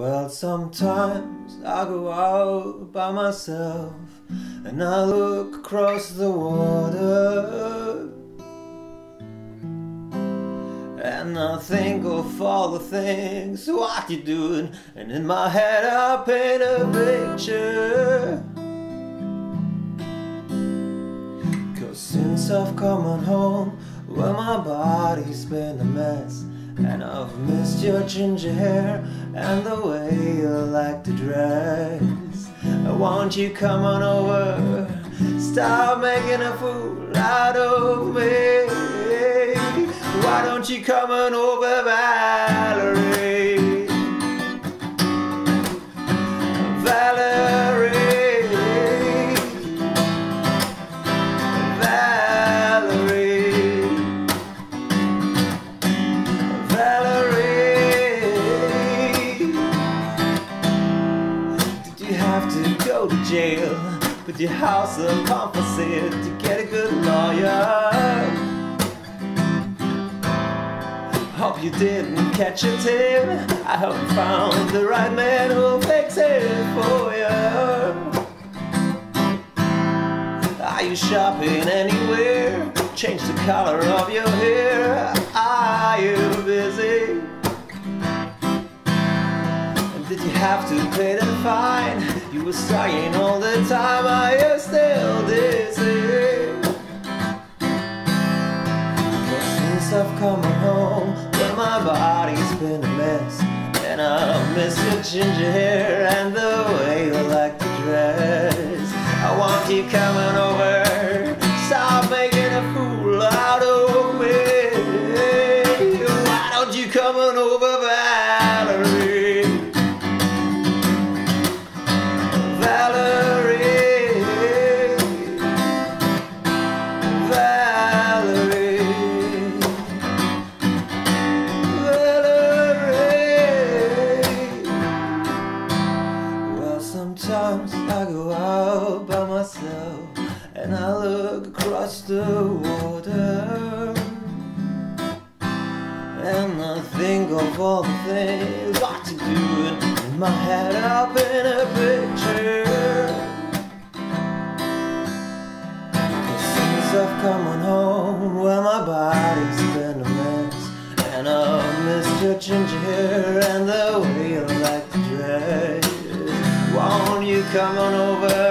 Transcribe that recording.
Well, sometimes I go out by myself and I look across the water, and I think of all the things what you're doing, and in my head I paint a picture. Cause since I've come on home, well, my body's been a mess, and I've missed your ginger hair and the way you like to dress. Won't you come on over? Stop making a fool out of me. Why don't you come on over, Valerie? Valerie, Valerie, Valerie. Did you have to go to jail? Put your house up on for sale to get a good lawyer? Hope you didn't catch a tip. I hope you found the right man who'll fix it for you. Are you shopping anywhere? Change the color of your hair. Are you busy? Did you have to pay the fine? You were crying all the time. Are you still dizzy? Since I've come home, my body's been a mess, and I've missed your ginger hair and the way you like to dress. I want you coming over. Stop making a fool out of me. Why don't you come on over, Valerie? Valerie, Valerie, sometimes I go out by myself and I look across the water, and I think of all the things what to do, and in my head up in a picture. Cause since I've come on home, well, my body's been a mess, and I've missed your ginger hair and the way you like to dress. Won't you come on over?